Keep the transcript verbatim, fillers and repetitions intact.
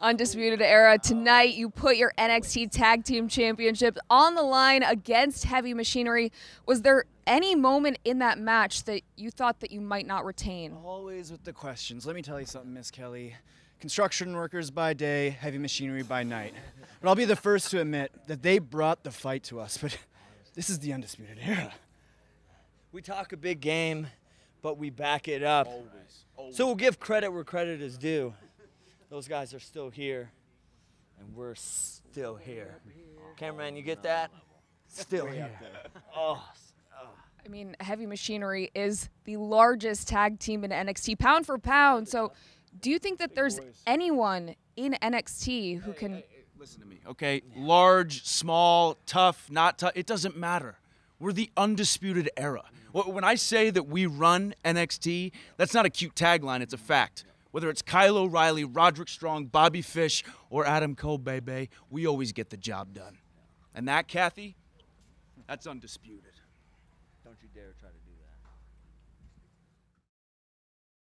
Undisputed Era, tonight you put your N X T Tag Team Championship on the line against Heavy Machinery. Was there any moment in that match that you thought that you might not retain? Always with the questions. Let me tell you something, Miss Kelly. Construction workers by day, Heavy Machinery by night. But I'll be the first to admit that they brought the fight to us, but this is the Undisputed Era. We talk a big game, but we back it up. Always, always. So we'll give credit where credit is due. Those guys are still here, and we're still here. Cameraman, you get that? Still here. Oh. I mean, Heavy Machinery is the largest tag team in N X T, pound for pound. So do you think that there's anyone in N X T who can... Hey, hey, listen to me, okay? Large, small, tough, not tough, it doesn't matter. We're the Undisputed Era. When I say that we run N X T, that's not a cute tagline, it's a fact. Whether it's Kyle O'Reilly, Roderick Strong, Bobby Fish, or Adam Cole, baby, we always get the job done. And that, Cathy, that's undisputed. Don't you dare try to do that.